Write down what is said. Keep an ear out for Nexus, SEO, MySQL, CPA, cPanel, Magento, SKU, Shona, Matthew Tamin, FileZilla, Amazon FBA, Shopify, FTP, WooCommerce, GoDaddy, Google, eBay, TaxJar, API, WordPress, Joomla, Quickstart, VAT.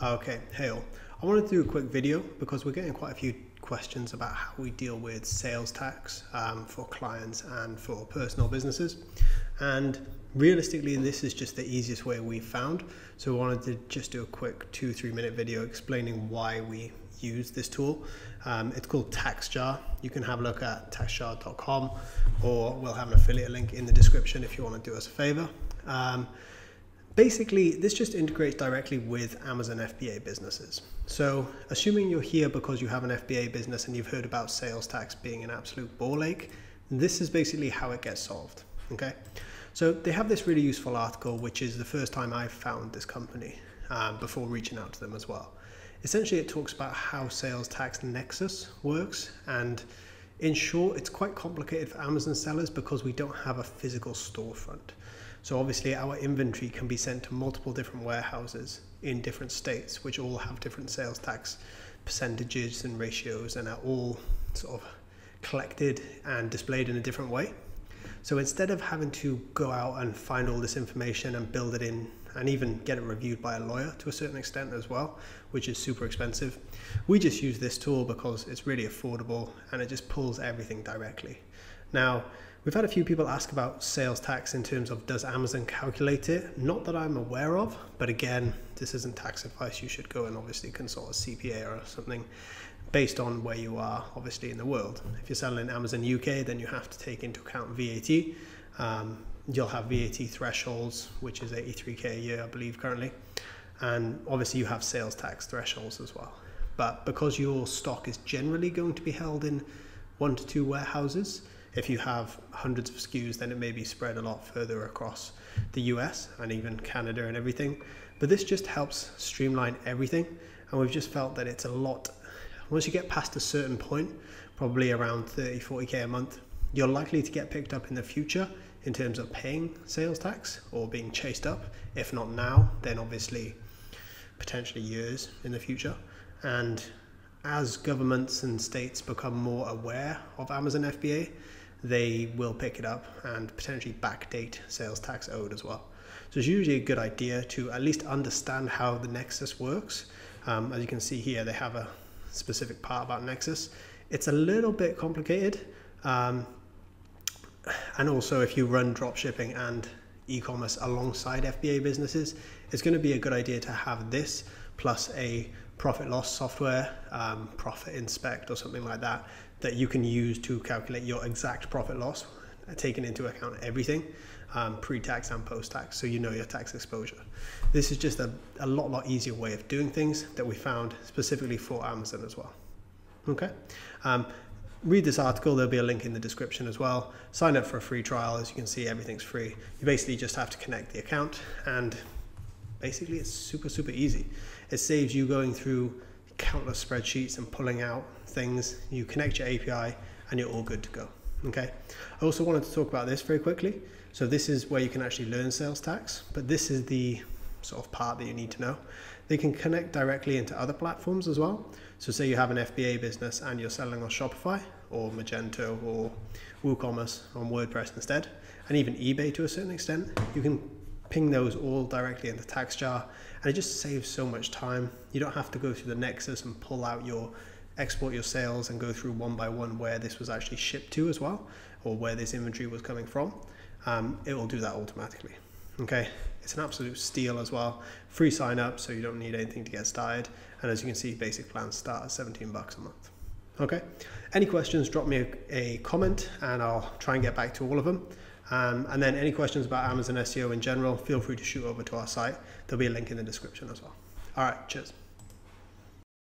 Okay, hey all. I wanted to do a quick video because we're getting quite a few questions about how we deal with sales tax for clients and for personal businesses. And realistically, this is just the easiest way we found. So I wanted to just do a quick 2-3 minute video explaining why we use this tool. It's called TaxJar. You can have a look at taxjar.com, or we'll have an affiliate link in the description if you want to do us a favor. Basically, this just integrates directly with Amazon FBA businesses. So assuming you're here because you have an FBA business and you've heard about sales tax being an absolute ball ache, this is basically how it gets solved, okay? So they have this really useful article, which is the first time I found this company before reaching out to them as well. Essentially, it talks about how sales tax nexus works, and in short, it's quite complicated for Amazon sellers because we don't have a physical storefront. So obviously our inventory can be sent to multiple different warehouses in different states, which all have different sales tax percentages and ratios and are all sort of collected and displayed in a different way. So instead of having to go out and find all this information and build it in and even get it reviewed by a lawyer to a certain extent as well, which is super expensive, we just use this tool because it's really affordable and it just pulls everything directly. Now, we've had a few people ask about sales tax in terms of, does Amazon calculate it? Not that I'm aware of, but again, this isn't tax advice. You should go and obviously consult a CPA or something based on where you are, obviously, in the world. If you're selling in Amazon UK, then you have to take into account VAT. You'll have VAT thresholds, which is 83k a year, I believe, currently. And obviously you have sales tax thresholds as well. But because your stock is generally going to be held in 1 to 2 warehouses, if you have hundreds of SKUs, then it may be spread a lot further across the US and even Canada and everything. But this just helps streamline everything. And we've just felt that it's a lot. Once you get past a certain point, probably around 30, 40K a month, you're likely to get picked up in the future in terms of paying sales tax or being chased up. If not now, then obviously potentially years in the future. And as governments and states become more aware of Amazon FBA, they will pick it up and potentially backdate sales tax owed as well. So it's usually a good idea to at least understand how the nexus works. As you can see here, they have a specific part about nexus. It's a little bit complicated. And also if you run drop shipping and e-commerce alongside FBA businesses, it's going to be a good idea to have this plus a profit loss software, profit inspect or something like that, that you can use to calculate your exact profit loss, taking into account everything, pre-tax and post-tax, so you know your tax exposure. This is just a lot easier way of doing things that we found specifically for Amazon as well. Okay, read this article, there'll be a link in the description as well. Sign up for a free trial. As you can see, everything's free. You basically just have to connect the account, and basically it's super easy. It saves you going through countless spreadsheets and pulling out things. You connect your API and you're all good to go, okay? I also wanted to talk about this very quickly. So this is where you can actually learn sales tax, but this is the sort of part that you need to know. They can connect directly into other platforms as well. So say you have an FBA business and you're selling on Shopify or Magento or WooCommerce on WordPress instead, and even eBay to a certain extent, you can ping those all directly into TaxJar, and it just saves so much time. You don't have to go through the nexus and pull out your, export your sales and go through one by one where this was actually shipped to as well, or where this inventory was coming from. It will do that automatically, okay? It's an absolute steal as well. Free sign up, so you don't need anything to get started. And as you can see, basic plans start at 17 bucks a month, okay? Any questions, drop me a comment and I'll try and get back to all of them. And then any questions about Amazon SEO in general, feel free to shoot over to our site. There'll be a link in the description as well. All right, cheers.